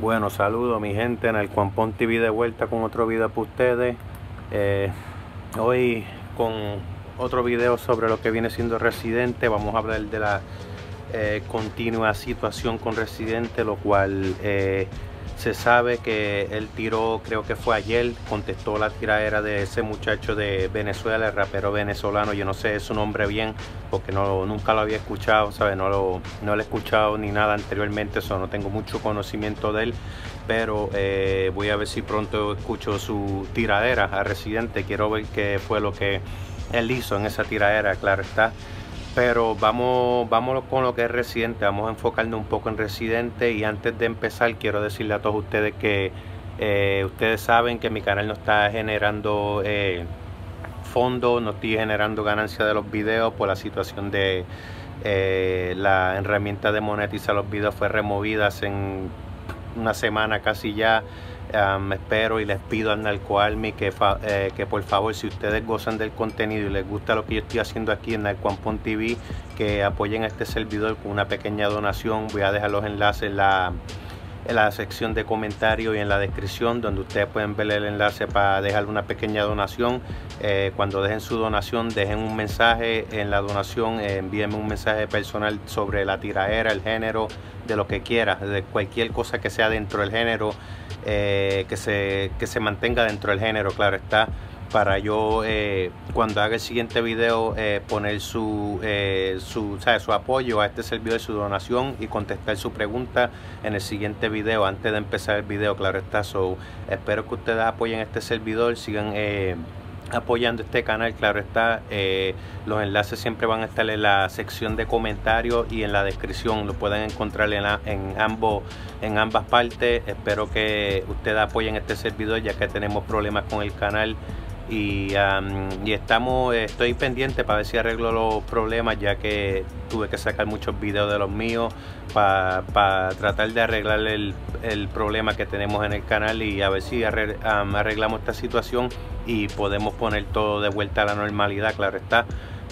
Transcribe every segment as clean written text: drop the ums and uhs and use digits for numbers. Bueno, saludos mi gente, Narco Hampón TV de vuelta con otro video para ustedes. Hoy con otro video sobre lo que viene siendo Residente. Vamos a hablar de la continua situación con Residente, lo cual se sabe que él tiró, creo que fue ayer, contestó la tiradera de ese muchacho de Venezuela, el rapero venezolano. Yo no sé su nombre bien porque nunca lo había escuchado, ¿sabes? No lo he escuchado ni nada anteriormente, eso no tengo mucho conocimiento de él, pero voy a ver si pronto escucho su tiradera a Residente. Quiero ver qué fue lo que él hizo en esa tiradera, claro está. Pero vámonos con lo que es Residente, vamos a enfocarnos un poco en Residente. Y antes de empezar quiero decirle a todos ustedes que ustedes saben que mi canal no está generando fondos, no estoy generando ganancia de los videos por la situación de la herramienta de monetizar los videos fue removida hace una semana casi ya. Espero y les pido al Narco Army que por favor, si ustedes gozan del contenido y les gusta lo que yo estoy haciendo aquí en Narco Hampón TV, que apoyen a este servidor con una pequeña donación. Voy a dejar los enlaces en la sección de comentarios y en la descripción, donde ustedes pueden ver el enlace para dejar una pequeña donación. Cuando dejen su donación, dejen un mensaje en la donación, envíenme un mensaje personal sobre la tiradera, el género, de lo que quieras, de cualquier cosa que sea dentro del género. Que se mantenga dentro del género, claro está, para yo cuando haga el siguiente video poner su apoyo a este servidor, su donación, y contestar su pregunta en el siguiente video, antes de empezar el video, claro está. So, espero que ustedes apoyen a este servidor, sigan apoyando este canal, claro está. Los enlaces siempre van a estar en la sección de comentarios y en la descripción, lo pueden encontrar en ambas partes. Espero que ustedes apoyen este servidor, ya que tenemos problemas con el canal y estoy pendiente para ver si arreglo los problemas, ya que tuve que sacar muchos videos de los míos para tratar de arreglar el problema que tenemos en el canal, y a ver si arreglamos esta situación y podemos poner todo de vuelta a la normalidad, claro está.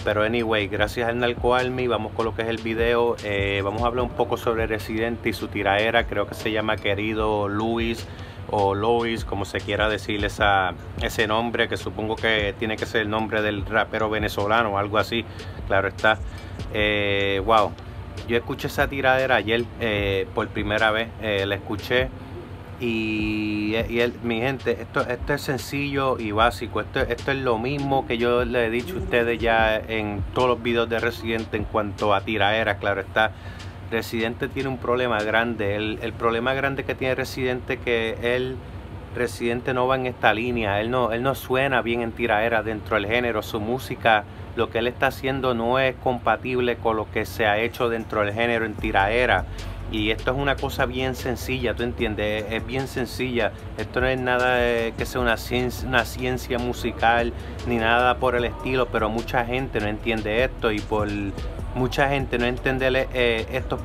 Pero anyway, gracias al Narco Army, vamos con lo que es el video. Vamos a hablar un poco sobre Residente y su tiraera. Creo que se llama Querido Luis o Lois, como se quiera decir ese nombre, que supongo que tiene que ser el nombre del rapero venezolano o algo así, claro está. Wow, yo escuché esa tiradera ayer por primera vez, la escuché. Y mi gente, esto es sencillo y básico. Esto es lo mismo que yo le he dicho a ustedes ya en todos los videos de Residente en cuanto a tiraderas, claro está. Residente tiene un problema grande. El problema grande que tiene Residente es que Residente no va en esta línea. Él no suena bien en tiraderas dentro del género. Su música, lo que él está haciendo, no es compatible con lo que se ha hecho dentro del género en tiraderas. Y esto es una cosa bien sencilla, ¿tú entiendes? Es bien sencilla. Esto no es nada que sea una ciencia musical ni nada por el estilo, pero mucha gente no entiende esto, y por mucha gente no entender estos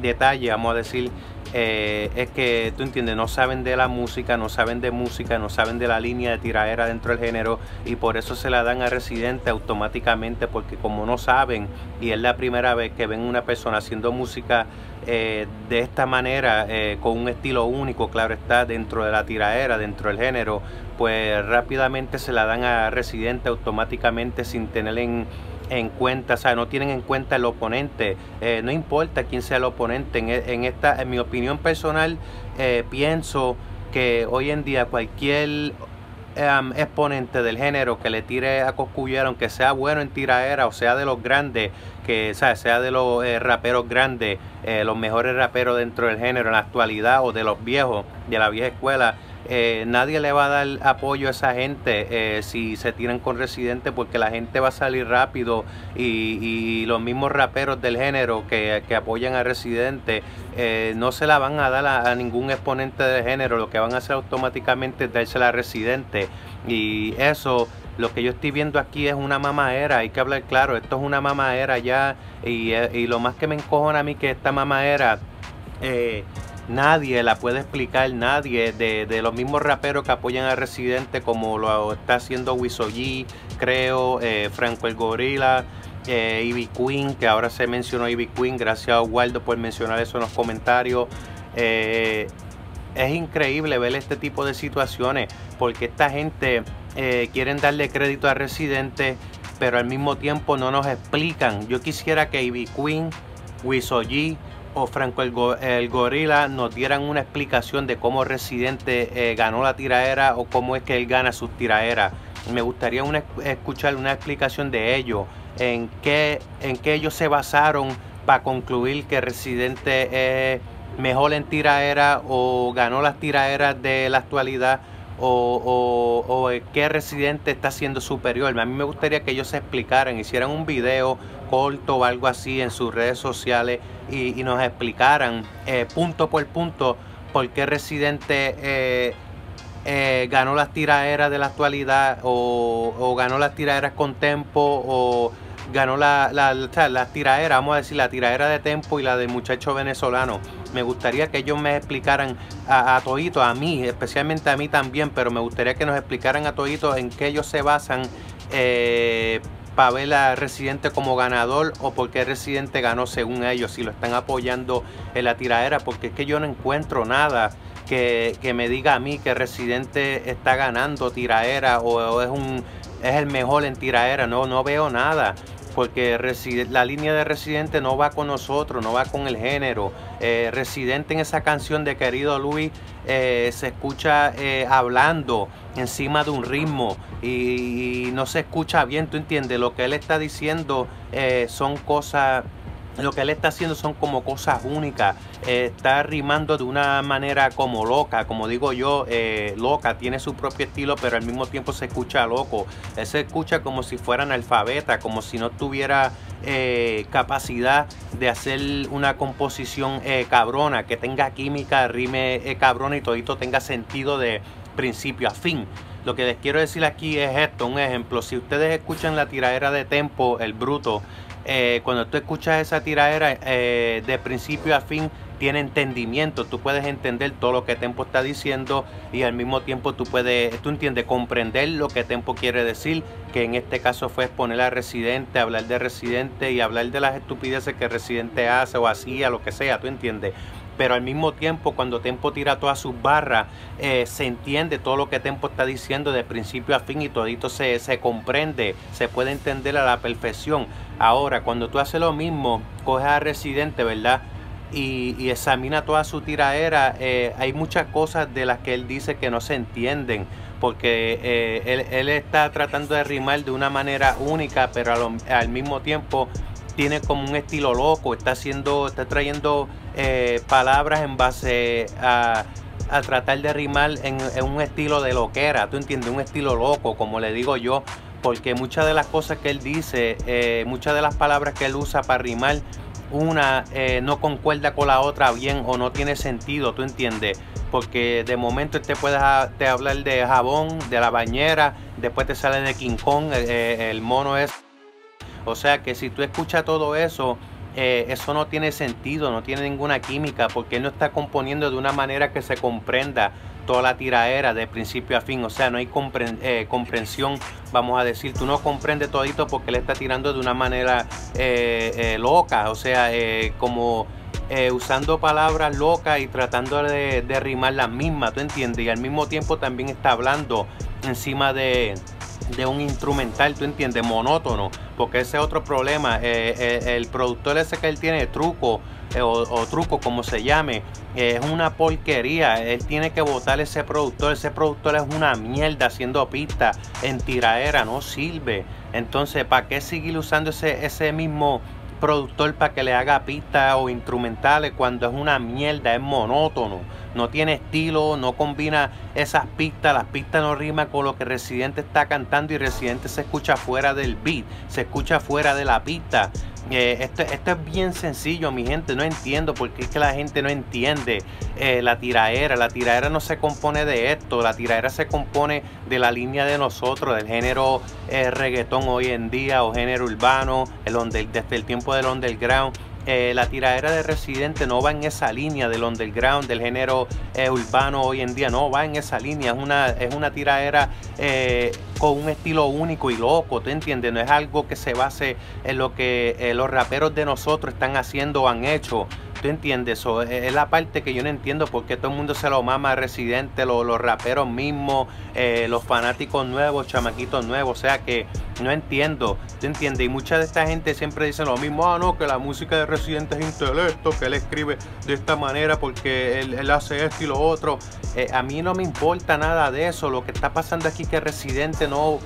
detalles, vamos a decir, es que, tú entiendes, no saben de la música, no saben de la línea de tiradera dentro del género, y por eso se la dan a Residente automáticamente, porque como no saben, y es la primera vez que ven una persona haciendo música de esta manera, con un estilo único, claro está, dentro de la tiradera, dentro del género, pues rápidamente se la dan a Residente automáticamente, sin tener en cuenta, o sea, no tienen en cuenta el oponente. No importa quién sea el oponente. En mi opinión personal, pienso que hoy en día cualquier exponente del género que le tire a coscullar, aunque sea bueno en tiraera, o sea de los grandes, que sea de los raperos grandes, los mejores raperos dentro del género en la actualidad, o de los viejos, de la vieja escuela, nadie le va a dar apoyo a esa gente si se tiran con Residente, porque la gente va a salir rápido, y los mismos raperos del género que apoyan a Residente no se la van a dar a ningún exponente del género. Lo que van a hacer automáticamente es dársela a Residente, y eso, lo que yo estoy viendo aquí, es una mamadera. Hay que hablar claro, esto es una mamadera ya, y lo más que me encojona a mí, que esta mamadera nadie la puede explicar, nadie de los mismos raperos que apoyan a Residente, como lo está haciendo Wiso G, creo, Franco el Gorila, Ivy Queen, que ahora se mencionó Ivy Queen, gracias a Waldo por mencionar eso en los comentarios. Es increíble ver este tipo de situaciones, porque esta gente quieren darle crédito a Residente, pero al mismo tiempo no nos explican. Yo quisiera que Ivy Queen, Wiso G o Franco el Gorila nos dieran una explicación de cómo Residente ganó la tiraera, o cómo es que él gana sus tiraeras. Me gustaría escuchar una explicación de ellos, en qué ellos se basaron para concluir que Residente mejor en tiraera, o ganó las tiraeras de la actualidad, o qué Residente está siendo superior. A mí me gustaría que ellos se explicaran, hicieran un video corto o algo así en sus redes sociales y nos explicaran punto por punto por qué Residente ganó las tiraeras de la actualidad, o ganó las tiraeras con Tempo, o ganó la tiraera, vamos a decir, la tiraera de Tempo y la del muchacho venezolano. Me gustaría que ellos me explicaran a todito, a mí, especialmente a mí también, pero me gustaría que nos explicaran a todito en qué ellos se basan para ver a Residente como ganador, o por qué Residente ganó según ellos, si lo están apoyando en la tiraera, porque es que yo no encuentro nada que me diga a mí que Residente está ganando tiraera, o es el mejor en tiraera. No veo nada, porque la línea de Residente no va con nosotros, no va con el género. Residente en esa canción de Querido Luis se escucha hablando encima de un ritmo y no se escucha bien, ¿tú entiendes? Lo que él está diciendo son cosas... Lo que él está haciendo son como cosas únicas. Está rimando de una manera como loca, como digo yo, loca. Tiene su propio estilo, pero al mismo tiempo se escucha loco. Él se escucha como si fuera analfabeta, como si no tuviera capacidad de hacer una composición cabrona, que tenga química, rime cabrona y todito tenga sentido de principio a fin. Lo que les quiero decir aquí es esto, un ejemplo. Si ustedes escuchan la tiraera de Tempo, el bruto, cuando tú escuchas esa tiraera, de principio a fin tiene entendimiento. Tú puedes entender todo lo que Tempo está diciendo, y al mismo tiempo tú entiendes, comprender lo que Tempo quiere decir, que en este caso fue exponer a Residente, hablar de Residente y hablar de las estupideces que Residente hace o hacía, lo que sea, tú entiendes. Pero al mismo tiempo, cuando Tempo tira todas sus barras, se entiende todo lo que Tempo está diciendo de principio a fin, y todito se comprende, se puede entender a la perfección. Ahora, cuando tú haces lo mismo, coges a Residente, ¿verdad?, y examina toda su tiraera, hay muchas cosas de las que él dice que no se entienden, porque él está tratando de rimar de una manera única, pero al mismo tiempo tiene como un estilo loco. Está trayendo palabras en base a tratar de rimar en un estilo de loquera, ¿tú entiendes? Un estilo loco, como le digo yo, porque muchas de las cosas que él dice, muchas de las palabras que él usa para rimar, una no concuerda con la otra bien, o no tiene sentido, ¿tú entiendes? Porque de momento te hablar de jabón, de la bañera, después te sale de King Kong, el mono es... O sea que si tú escuchas todo eso, eso no tiene sentido, no tiene ninguna química, porque él no está componiendo de una manera que se comprenda toda la tiraera de principio a fin. O sea, no hay comprensión, vamos a decir. Tú no comprendes todito porque él está tirando de una manera loca, o sea, como usando palabras locas y tratando de rimar las mismas, ¿tú entiendes? Y al mismo tiempo también está hablando encima de un instrumental, ¿tú entiendes? Monótono, porque ese es otro problema. El productor ese que él tiene, Truco, o Truco como se llame, es una porquería. Él tiene que botar ese productor. Ese productor es una mierda haciendo pistas en tiraera, no sirve. Entonces, ¿para qué seguir usando ese mismo productor para que le haga pistas o instrumentales cuando es una mierda, es monótono, no tiene estilo, no combina esas pistas, las pistas no riman con lo que Residente está cantando, y Residente se escucha fuera del beat, se escucha fuera de la pista? Esto es bien sencillo, mi gente. No entiendo por qué es que la gente no entiende la tiraera. La tiraera no se compone de esto. La tiraera se compone de la línea de nosotros, del género reggaetón hoy en día, o género urbano, desde el tiempo del underground. La tiraera de Residente no va en esa línea del underground, del género urbano hoy en día. No va en esa línea. Es una tiraera con un estilo único y loco, ¿te entiendes? No es algo que se base en lo que los raperos de nosotros están haciendo o han hecho. ¿Tú entiendes? Eso es la parte que yo no entiendo, porque todo el mundo se lo mama a Residente, los raperos mismos, los fanáticos nuevos, chamaquitos nuevos, o sea que no entiendo, ¿tú entiendes? Y mucha de esta gente siempre dice lo mismo, ah no, que la música de Residente es intelecto, que él escribe de esta manera porque él hace esto y lo otro. A mí no me importa nada de eso. Lo que está pasando aquí es que Residente no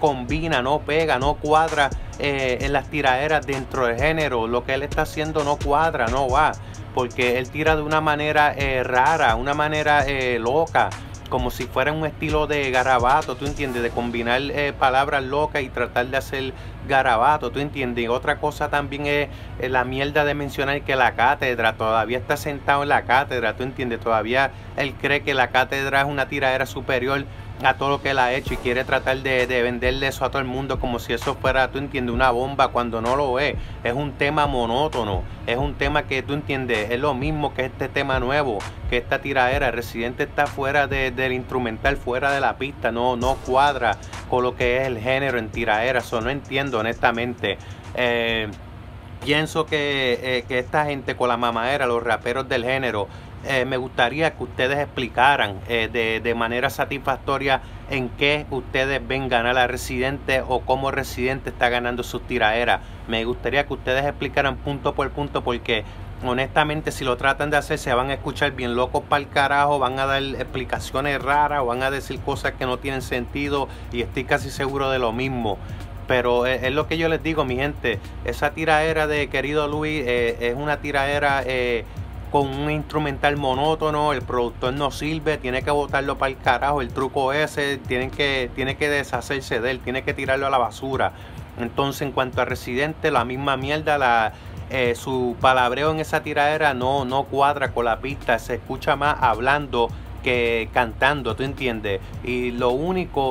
combina, no pega, no cuadra en las tiraderas dentro del género. Lo que él está haciendo no cuadra, no va, porque él tira de una manera rara, una manera loca, como si fuera un estilo de garabato, ¿tú entiendes? De combinar palabras locas y tratar de hacer garabato, ¿tú entiendes? Y otra cosa también es la mierda de mencionar que la cátedra, todavía está sentado en la cátedra, ¿tú entiendes? Todavía él cree que la cátedra es una tiradera superior a todo lo que él ha hecho y quiere tratar de venderle eso a todo el mundo como si eso fuera, tú entiendes, una bomba, cuando no lo es. Es un tema monótono, es un tema que, tú entiendes, es lo mismo que este tema nuevo, que esta tiradera. El Residente está fuera del instrumental, fuera de la pista, no cuadra con lo que es el género en tiradera. Eso no entiendo, honestamente. Pienso que esta gente con la mamadera, los raperos del género, me gustaría que ustedes explicaran de manera satisfactoria en qué ustedes ven ganar a Residente o cómo Residente está ganando sus tiraderas. Me gustaría que ustedes explicaran punto por punto, porque honestamente si lo tratan de hacer se van a escuchar bien locos para el carajo, van a dar explicaciones raras, van a decir cosas que no tienen sentido, y estoy casi seguro de lo mismo. Pero es lo que yo les digo, mi gente, esa tiradera de Querido Luis es una tiradera con un instrumental monótono. El productor no sirve, tiene que botarlo para el carajo, el truco ese, tiene que deshacerse de él, tiene que tirarlo a la basura. Entonces, en cuanto a Residente, la misma mierda, su palabreo en esa tiradera no cuadra con la pista, se escucha más hablando que cantando, ¿tú entiendes? Y lo único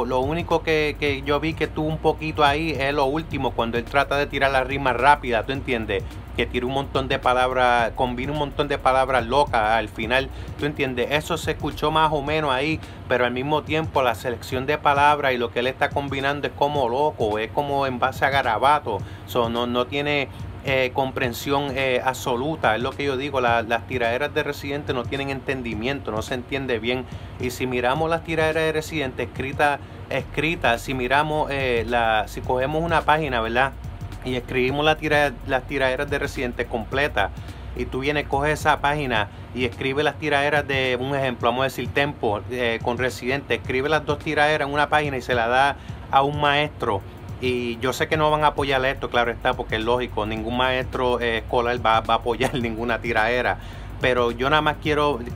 que yo vi que tuvo un poquito ahí es lo último, cuando él trata de tirar la rima rápida, ¿tú entiendes? Que tira un montón de palabras, combina un montón de palabras locas al final, ¿tú entiendes? Eso se escuchó más o menos ahí, pero al mismo tiempo la selección de palabras y lo que él está combinando es como loco, es como en base a garabato. So, no tiene comprensión absoluta, es lo que yo digo. Las tiraderas de Residente no tienen entendimiento, no se entiende bien. Y si miramos las tiraderas de Residente escritas, si miramos si cogemos una página, ¿verdad?, y escribimos las tiraderas de Residente completas, y tú vienes, coges esa página y escribe las tiraderas de, un ejemplo, vamos a decir Tempo con Residente, escribe las dos tiraderas en una página y se la da a un maestro. Y yo sé que no van a apoyar esto, claro está, porque es lógico, ningún maestro escolar va a apoyar ninguna tiradera. Pero yo nada más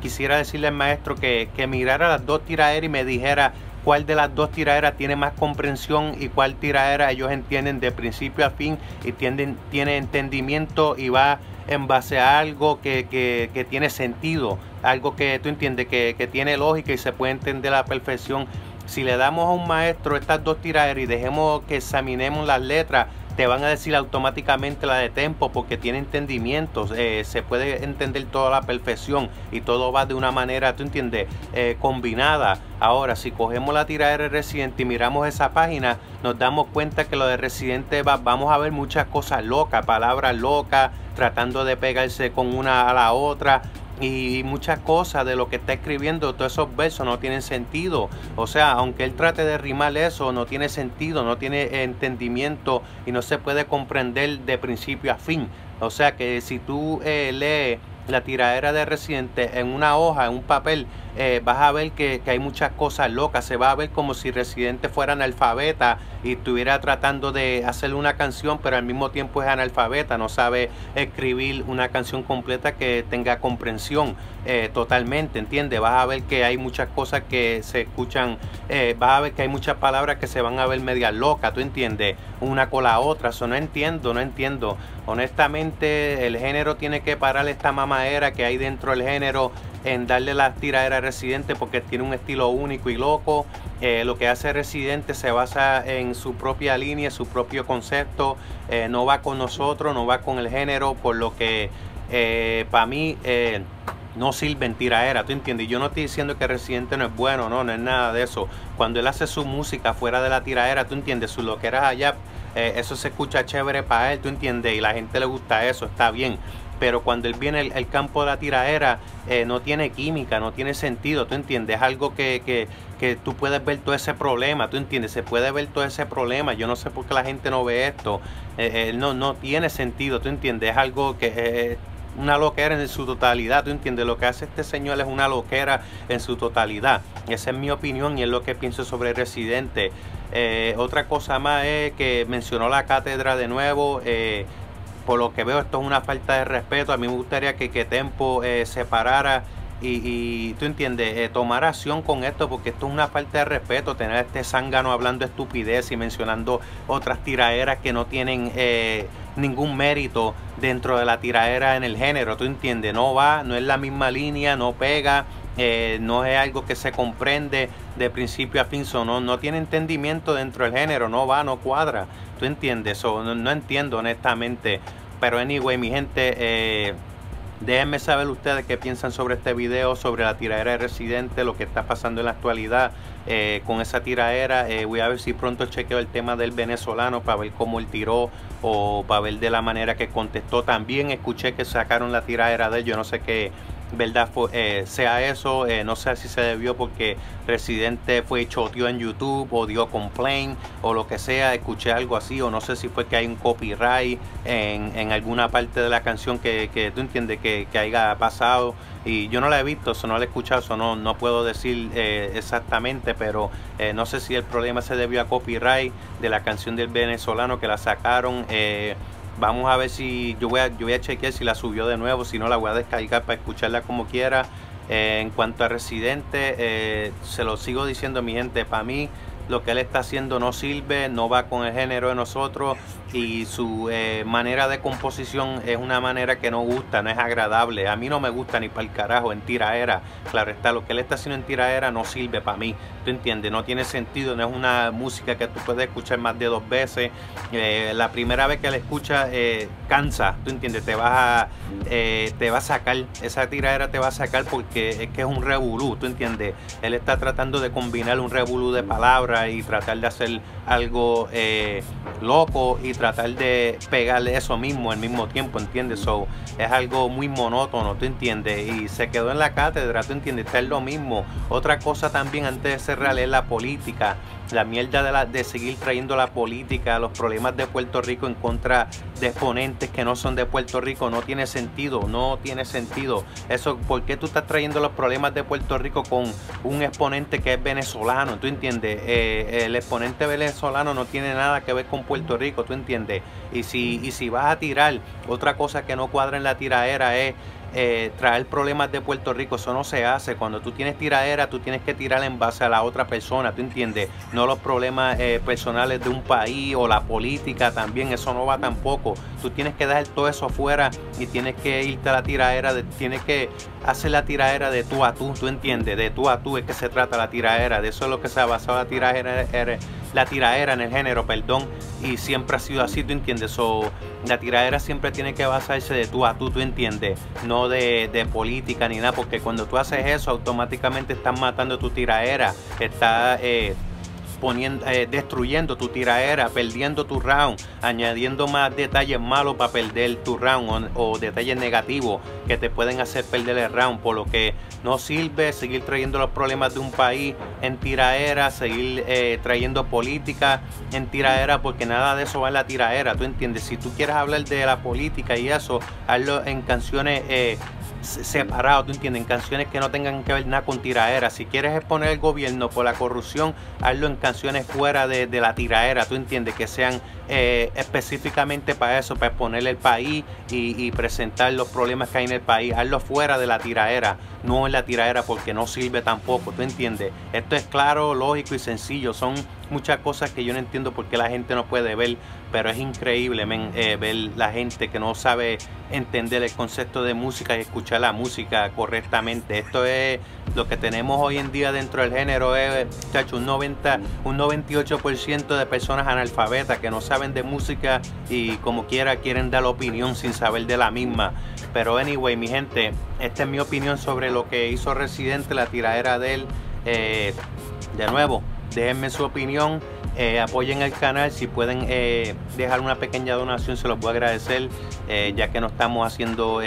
quisiera decirle al maestro que mirara las dos tiraderas y me dijera cuál de las dos tiraderas tiene más comprensión y cuál tiradera ellos entienden de principio a fin y tiene entendimiento y va en base a algo que tiene sentido, algo que tú entiendes, que tiene lógica y se puede entender a la perfección. Si le damos a un maestro estas dos tiraderas y dejemos que examinemos las letras, te van a decir automáticamente la de Tempo, porque tiene entendimientos, se puede entender toda la perfección y todo va de una manera, ¿tú entiendes?, combinada. Ahora, si cogemos la tiradera de Residente y miramos esa página, nos damos cuenta que lo de Residente vamos a ver muchas cosas locas, palabras locas, tratando de pegarse con una a la otra, y muchas cosas de lo que está escribiendo. Todos esos versos no tienen sentido, o sea, aunque él trate de rimar eso, no tiene sentido, no tiene entendimiento y no se puede comprender de principio a fin. O sea que si tú lees la tiradera de Residente en una hoja, en un papel, vas a ver que hay muchas cosas locas. Se va a ver como si Residente fuera analfabeta y estuviera tratando de hacer una canción, pero al mismo tiempo es analfabeta, no sabe escribir una canción completa que tenga comprensión totalmente, ¿entiendes? Vas a ver que hay muchas cosas que se escuchan, vas a ver que hay muchas palabras que se van a ver medias locas, ¿tú entiendes?, una con la otra. Eso no entiendo. Honestamente, el género tiene que parar esta mamadera que hay dentro del género en darle las tiraderas a Residente, porque tiene un estilo único y loco. Lo que hace Residente se basa en su propia línea, su propio concepto, no va con nosotros, no va con el género, por lo que para mí no sirven tiraderas, ¿tú entiendes? Yo no estoy diciendo que Residente no es bueno, no es nada de eso. Cuando él hace su música fuera de la tiradera, ¿tú entiendes?, su loquera allá, eso se escucha chévere para él, ¿tú entiendes?, y la gente le gusta eso, está bien. pero cuando él viene al campo de la tiradera, no tiene química, no tiene sentido, ¿tú entiendes? Es algo que tú puedes ver todo ese problema, ¿tú entiendes? Se puede ver todo ese problema, yo no sé por qué la gente no ve esto, no tiene sentido, ¿tú entiendes? Es algo que... una loquera en su totalidad, ¿tú entiendes? Lo que hace este señor es una loquera en su totalidad. Esa es mi opinión y es lo que pienso sobre Residente. Otra cosa más es que mencionó la cátedra de nuevo. Por lo que veo, esto es una falta de respeto. A mí me gustaría que Tempo se parara y tú entiendes, tomar acción con esto, porque esto es una falta de respeto, tener a este zángano hablando estupidez y mencionando otras tiraderas que no tienen ningún mérito dentro de la tiradera en el género, tú entiendes, no va, no es la misma línea, no pega, no es algo que se comprende de principio a fin, no tiene entendimiento dentro del género, no va, no cuadra, tú entiendes, no entiendo honestamente, pero anyway, mi gente, déjenme saber ustedes qué piensan sobre este video, sobre la tiradera de Residente, lo que está pasando en la actualidad con esa tiradera. Voy a ver si pronto chequeo el tema del venezolano para ver cómo él tiró o para ver de la manera que contestó. También escuché que sacaron la tiradera de él, yo no sé qué verdad fue, sea eso, no sé si se debió porque Residente fue choteó en YouTube o dio complaint o lo que sea, escuché algo así, o no sé si fue que hay un copyright en alguna parte de la canción que tú entiendes que haya pasado, y yo no la he visto, eso no la he escuchado, eso no puedo decir exactamente, pero no sé si el problema se debió a copyright de la canción del venezolano que la sacaron. Vamos a ver si yo voy a chequear si la subió de nuevo, si no la voy a descargar para escucharla como quiera. En cuanto a Residente, se lo sigo diciendo, mi gente, para mí lo que él está haciendo no sirve, no va con el género de nosotros, y su manera de composición es una manera que no gusta, no es agradable. A mí no me gusta ni para el carajo en tiraera. Claro está, lo que él está haciendo en tiraera no sirve para mí, ¿tú entiendes? No tiene sentido, no es una música que tú puedes escuchar más de 2 veces. La primera vez que la escuchas cansa, ¿tú entiendes? Te va a sacar, esa tiraera te va a sacar porque es que es un revolú, ¿tú entiendes? Él está tratando de combinar un revolú de palabras y tratar de hacer algo loco y tratar de pegarle eso mismo al mismo tiempo, ¿entiendes? So, es algo muy monótono, ¿tú entiendes? Y se quedó en la cátedra, ¿tú entiendes? Está en lo mismo. Otra cosa también, antes de cerrar, es la política. La mierda de seguir trayendo la política, los problemas de Puerto Rico en contra de exponentes que no son de Puerto Rico, no tiene sentido, no tiene sentido. Eso, ¿por qué tú estás trayendo los problemas de Puerto Rico con un exponente que es venezolano? ¿Tú entiendes? El exponente venezolano no tiene nada que ver con Puerto Rico, ¿tú entiendes? Y si vas a tirar, otra cosa que no cuadra en la tiradera es traer problemas de Puerto Rico, eso no se hace. Cuando tú tienes tiradera, tú tienes que tirar en base a la otra persona, ¿tú entiendes? No los problemas personales de un país o la política también, eso no va tampoco. Tú tienes que dejar todo eso afuera y tienes que irte a la tiradera, tienes que hacer la tiradera de tú a tú, ¿tú entiendes? De tú a tú es que se trata la tiradera, de eso es lo que se ha basado la tiradera en el género, perdón, y siempre ha sido así, ¿tú entiendes? So, la tiradera siempre tiene que basarse de tú a tú, ¿tú entiendes? No de política ni nada, porque cuando tú haces eso, automáticamente estás matando tu tiradera, estás destruyendo tu tiradera, perdiendo tu round, añadiendo más detalles malos para perder tu round o detalles negativos que te pueden hacer perder el round, por lo que no sirve seguir trayendo los problemas de un país en tiradera, seguir trayendo política en tiradera, porque nada de eso va en la tiradera, ¿tú entiendes? Si tú quieres hablar de la política y eso, hazlo en canciones separado, ¿tú entiendes? En canciones que no tengan que ver nada con tiradera. Si quieres exponer el gobierno por la corrupción, hazlo en canciones fuera de la tiradera, ¿tú entiendes? Que sean específicamente para eso, para exponerle el país y presentar los problemas que hay en el país. Hazlo fuera de la tiradera, no en la tiradera, porque no sirve tampoco, ¿tú entiendes? Esto es claro, lógico y sencillo. Son muchas cosas que yo no entiendo por qué la gente no puede ver, pero es increíble, men, ver la gente que no sabe entender el concepto de música y escuchar la música correctamente. Esto es lo que tenemos hoy en día dentro del género, es, chacho, un 98% de personas analfabetas que no saben de música y como quiera quieren dar la opinión sin saber de la misma. Pero anyway, mi gente, esta es mi opinión sobre lo que hizo Residente, la tiradera de él. De nuevo, déjenme su opinión. apoyen el canal. Si pueden dejar una pequeña donación, se los voy a agradecer, ya que no estamos haciendo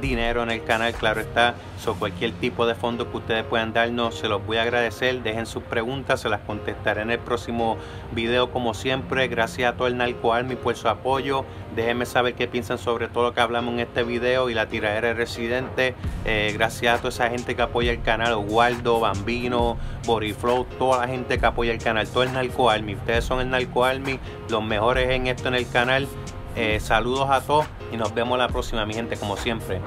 dinero en el canal, claro está. So, cualquier tipo de fondo que ustedes puedan darnos, se los voy a agradecer. Dejen sus preguntas, se las contestaré en el próximo video como siempre. Gracias a todo el Narco Army por su apoyo. Déjenme saber qué piensan sobre todo lo que hablamos en este video y la tiradera de Residente. Gracias a toda esa gente que apoya el canal, Waldo, Bambino, Body Flow, toda la gente que apoya el canal, todo el Narco Army. Ustedes son el Narco Army, los mejores en esto en el canal. Saludos a todos y nos vemos la próxima, mi gente, como siempre.